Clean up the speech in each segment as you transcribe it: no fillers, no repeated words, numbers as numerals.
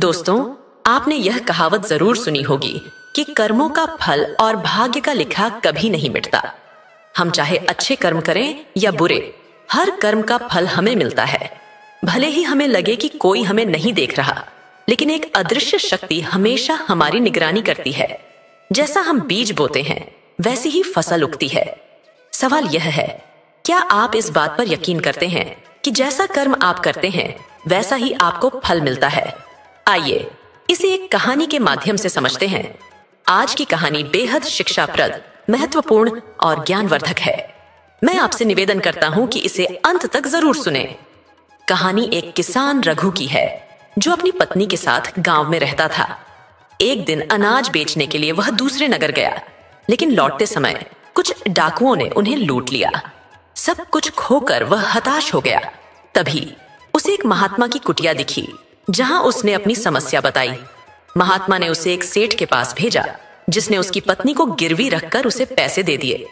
दोस्तों, आपने यह कहावत जरूर सुनी होगी कि कर्मों का फल और भाग्य का लिखा कभी नहीं मिटता। हम चाहे अच्छे कर्म करें या बुरे, हर कर्म का फल हमें मिलता है। भले ही हमें लगे कि कोई हमें नहीं देख रहा, लेकिन एक अदृश्य शक्ति हमेशा हमारी निगरानी करती है। जैसा हम बीज बोते हैं, वैसी ही फसल उगती है। सवाल यह है, क्या आप इस बात पर यकीन करते हैं कि जैसा कर्म आप करते हैं वैसा ही आपको फल मिलता है? आइए इसे एक कहानी के माध्यम से समझते हैं। आज की कहानी बेहद शिक्षाप्रद, महत्वपूर्ण और ज्ञानवर्धक है। मैं आपसे निवेदन करता हूं कि इसे अंत तक जरूर सुने। कहानी एक किसान रघु की है, जो अपनी पत्नी के साथ गांव में रहता था। एक दिन अनाज बेचने के लिए वह दूसरे नगर गया, लेकिन लौटते समय कुछ डाकुओं ने उन्हें लूट लिया। सब कुछ खोकर वह हताश हो गया। तभी उसे एक महात्मा की कुटिया दिखी, जहां उसने अपनी समस्या बताई। महात्मा ने उसे एक सेठ के पास भेजा, जिसने उसकी पत्नी को गिरवी रखकर उसे पैसे दे दिए।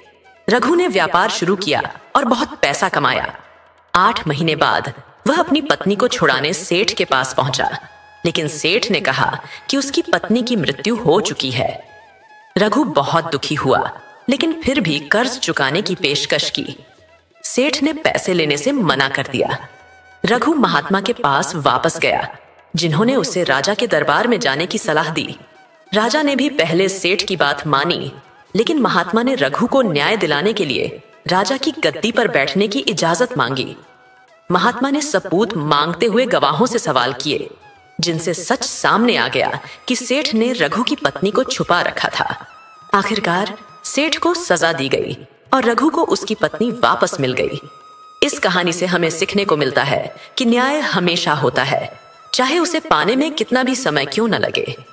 रघु ने व्यापार शुरू किया और बहुत पैसा कमाया। 8 महीने बाद वह अपनी पत्नी को छुड़ाने सेठ के पास पहुंचा, लेकिन सेठ ने कहा कि उसकी पत्नी की मृत्यु हो चुकी है। रघु बहुत दुखी हुआ, लेकिन फिर भी कर्ज चुकाने की पेशकश की। सेठ ने पैसे लेने से मना कर दिया। रघु महात्मा के पास वापस गया, जिन्होंने उसे राजा के दरबार में जाने की सलाह दी। राजा ने भी पहले सेठ की बात मानी, लेकिन महात्मा ने रघु को न्याय दिलाने के लिए राजा की गद्दी पर बैठने की इजाजत मांगी। महात्मा ने सबूत मांगते हुए गवाहों से सवाल किए, जिनसे सच सामने आ गया कि सेठ ने रघु की पत्नी को छुपा रखा था। आखिरकार सेठ को सजा दी गई और रघु को उसकी पत्नी वापस मिल गई। इस कहानी से हमें सीखने को मिलता है कि न्याय हमेशा होता है, चाहे उसे पाने में कितना भी समय क्यों न लगे।